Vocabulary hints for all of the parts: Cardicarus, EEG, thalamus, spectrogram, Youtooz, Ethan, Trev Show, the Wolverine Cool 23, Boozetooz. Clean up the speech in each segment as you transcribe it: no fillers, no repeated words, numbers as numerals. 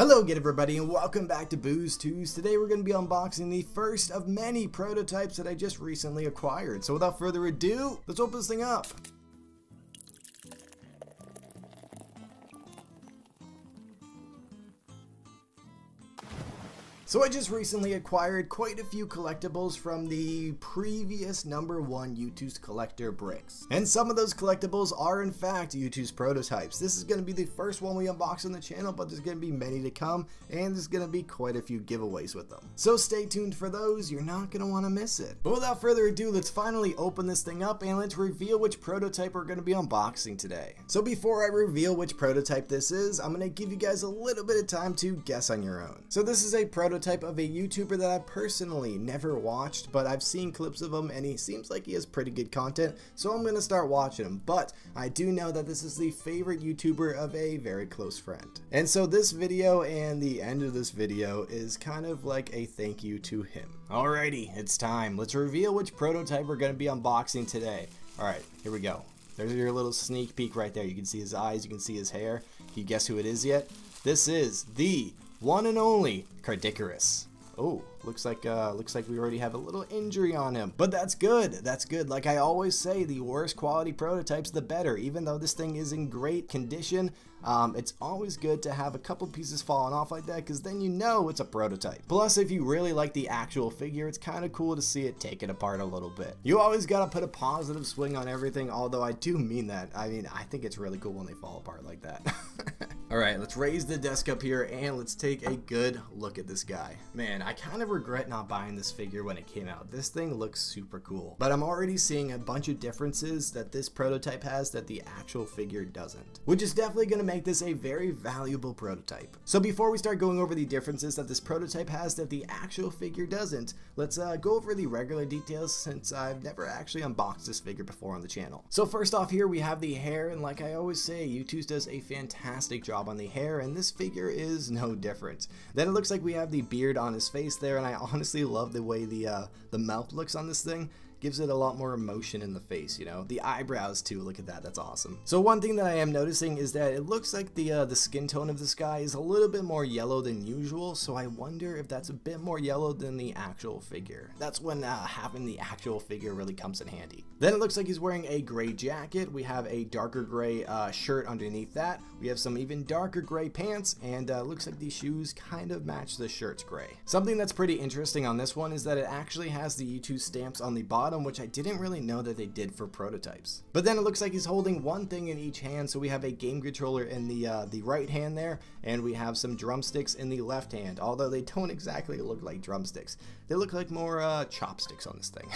Hello again everybody and welcome back to Boozetooz. Today we're going to be unboxing the first of many prototypes that I just recently acquired. So without further ado, let's open this thing up. So I just recently acquired quite a few collectibles from the previous #1 Youtooz collector bricks. And some of those collectibles are in fact Youtooz prototypes. This is going to be the first one we unbox on the channel, but there's going to be many to come and there's going to be quite a few giveaways with them. So stay tuned for those, you're not going to want to miss it. But without further ado, let's finally open this thing up and let's reveal which prototype we're going to be unboxing today. So before I reveal which prototype this is, I'm going to give you guys a little bit of time to guess on your own. So this is a prototype of a YouTuber that I personally never watched, but I've seen clips of him and he seems like he has pretty good content, so I'm gonna start watching him. But I do know that this is the favorite YouTuber of a very close friend, and so this video and the end of this video is kind of like a thank you to him. Alrighty, it's time. Let's reveal which prototype we're gonna be unboxing today. Alright, here we go. There's your little sneak peek right there. You can see his eyes, you can see his hair. Can you guess who it is yet? This is the one and only Cardicarus. Oh, looks like we already have a little injury on him, but that's good. That's good. Like I always say, the worse quality prototypes, the better. Even though this thing is in great condition, it's always good to have a couple pieces falling off like that, because then you know it's a prototype. Plus, if you really like the actual figure, it's kind of cool to see it taken apart a little bit. You always gotta put a positive swing on everything. Although I do mean that. I mean, I think it's really cool when they fall apart like that. All right, let's raise the desk up here and let's take a good look at this guy. Man, I kind of regret not buying this figure when it came out. This thing looks super cool, but I'm already seeing a bunch of differences that this prototype has that the actual figure doesn't, which is definitely gonna make this a very valuable prototype. So before we start going over the differences that this prototype has that the actual figure doesn't, let's go over the regular details, since I've never actually unboxed this figure before on the channel. So first off, here we have the hair, and like I always say, Youtooz does a fantastic job on the hair, and this figure is no different. Then it looks like we have the beard on his face there, and I honestly love the way the mouth looks on this thing. Gives it a lot more emotion in the face, you know. The eyebrows too, look at that, that's awesome. So one thing that I am noticing is that it looks like the skin tone of this guy is a little bit more yellow than usual, so I wonder if that's a bit more yellow than the actual figure. That's when having the actual figure really comes in handy. Then it looks like he's wearing a gray jacket. We have a darker gray shirt underneath that. We have some even darker gray pants, and looks like these shoes kind of match the shirt's gray. Something that's pretty interesting on this one is that it actually has the Youtooz stamps on the bottom, which I didn't really know that they did for prototypes. But then it looks like he's holding one thing in each hand, so we have a game controller in the right hand there, and we have some drumsticks in the left hand, although they don't exactly look like drumsticks. They look like more chopsticks on this thing.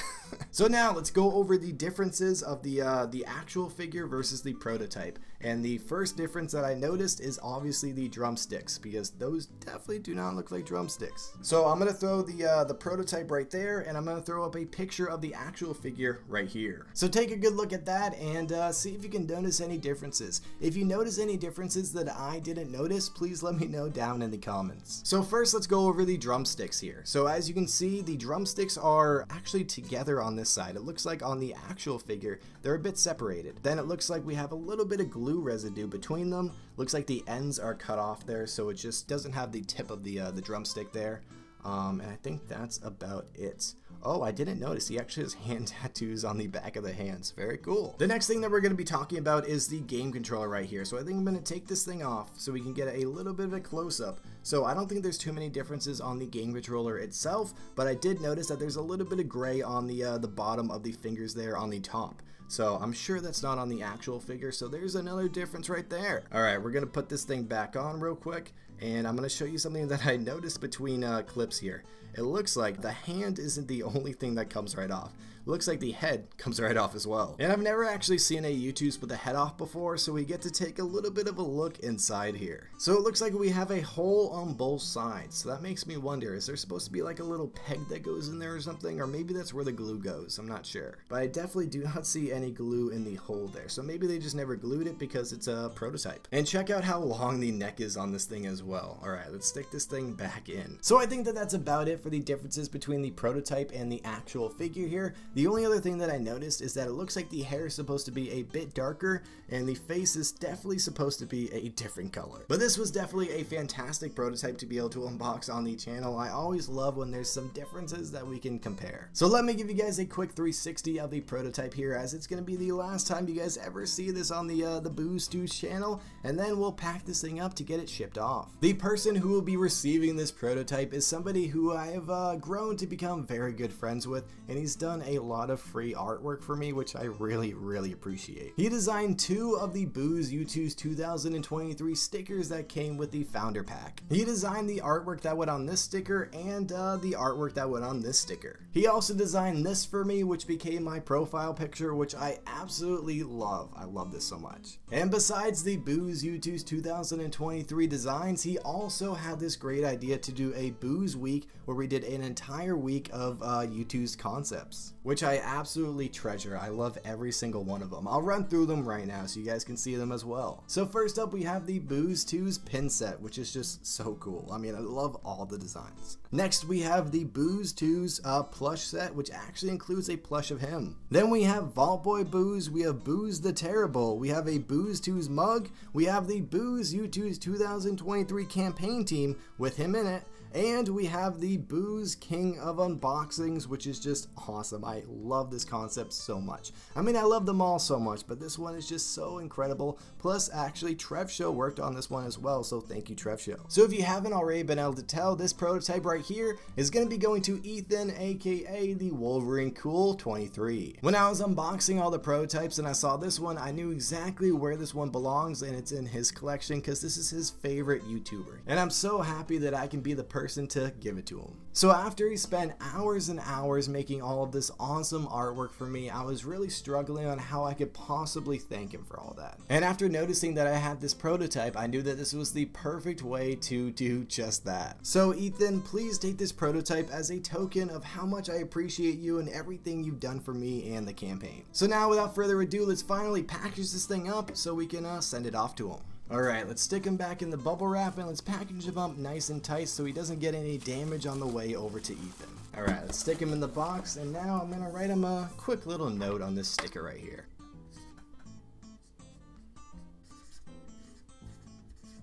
So now let's go over the differences of the actual figure versus the prototype. And the first difference that I noticed is obviously the drumsticks, because those definitely do not look like drumsticks. So I'm gonna throw the prototype right there, and I'm gonna throw up a picture of the actual figure right here. So take a good look at that and see if you can notice any differences. If you notice any differences that I didn't notice, please let me know down in the comments. So first, let's go over the drumsticks here. So as you can see, the drumsticks are actually together on this side. It looks like on the actual figure, they're a bit separated. Then it looks like we have a little bit of glue residue between them. Looks like the ends are cut off there, so it just doesn't have the tip of the drumstick there. And I think that's about it. Oh, I didn't notice he actually has hand tattoos on the back of the hands. Very cool. The next thing that we're going to be talking about is the game controller right here. So I think I'm going to take this thing off so we can get a little bit of a close-up. So I don't think there's too many differences on the game controller itself, but I did notice that there's a little bit of gray on the bottom of the fingers there on the top. So I'm sure that's not on the actual figure, so there's another difference right there. Alright, we're going to put this thing back on real quick, and I'm going to show you something that I noticed between clips here. It looks like the hand isn't the only thing that comes right off. It looks like the head comes right off as well. And I've never actually seen a Youtooz with the head off before, so we get to take a little bit of a look inside here. So it looks like we have a hole on both sides, so that makes me wonder, is there supposed to be like a little peg that goes in there or something? Or maybe that's where the glue goes, I'm not sure. But I definitely do not see any glue in the hole there, so maybe they just never glued it because it's a prototype. And check out how long the neck is on this thing as well. Alright, let's stick this thing back in. So I think that that's about it for the differences between the prototype and the actual figure here. The only other thing that I noticed is that it looks like the hair is supposed to be a bit darker, and the face is definitely supposed to be a different color. But this was definitely a fantastic prototype to be able to unbox on the channel. I always love when there's some differences that we can compare. So let me give you guys a quick 360 of the prototype here, as it's going to be the last time you guys ever see this on the Boozetooz channel, and then we'll pack this thing up to get it shipped off. The person who will be receiving this prototype is somebody who I have grown to become very good friends with, and he's done a lot of free artwork for me, which I really appreciate. He designed two of the Boozetooz 2023 stickers that came with the founder pack. He designed the artwork that went on this sticker and the artwork that went on this sticker. He also designed this for me, which became my profile picture, which I absolutely love. I love this so much. And besides the Boozetooz 2023 designs, he also had this great idea to do a Booze Week, where we did an entire week of Youtooz concepts, which I absolutely treasure. I love every single one of them. I'll run through them right now so you guys can see them as well. So first up, we have the Boozetooz pin set, which is just so cool. I mean, I love all the designs. Next, we have the Boozetooz plush set, which actually includes a plush of him. Then we have Vault Boy Booze, we have Booze the Terrible, we have a Boozetooz mug, we have the Boozetooz 2023 campaign team with him in it, and we have the Booze King of Unboxings, which is just awesome. I love this concept so much. I mean, I love them all so much, but this one is just so incredible. Plus, actually, Trev Show worked on this one as well, so thank you, Trev Show. So if you haven't already been able to tell, this prototype right here is going to be going to Ethan, aka the Wolverine Cool 23. When I was unboxing all the prototypes and I saw this one, I knew exactly where this one belongs, and it's in his collection because this is his favorite YouTuber. And I'm so happy that I can be the person to give it to him. So after he spent hours and hours making all of this awesome artwork for me, I was really struggling on how I could possibly thank him for all that. And after noticing that I had this prototype, I knew that this was the perfect way to do just that. So Ethan, please take this prototype as a token of how much I appreciate you and everything you've done for me and the campaign. So now, without further ado, let's finally package this thing up so we can send it off to him. Alright, let's stick him back in the bubble wrap and let's package him up nice and tight so he doesn't get any damage on the way over to Ethan. Alright, let's stick him in the box, and now I'm gonna write him a quick little note on this sticker right here.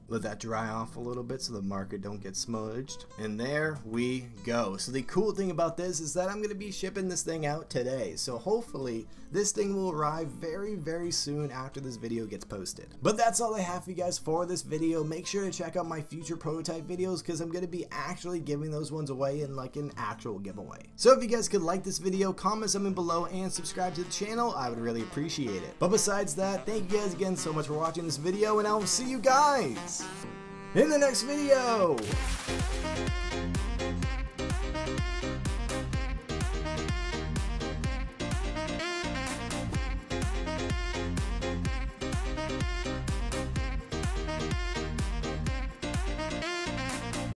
Let that dry off a little bit so the marker don't get smudged. And there we go. So the cool thing about this is that I'm going to be shipping this thing out today. So hopefully this thing will arrive very soon after this video gets posted. But that's all I have for you guys for this video. Make sure to check out my future prototype videos because I'm going to be actually giving those ones away in like an actual giveaway. So if you guys could like this video, comment something below, and subscribe to the channel, I would really appreciate it. But besides that, thank you guys again so much for watching this video, and I will see you guys in the next video!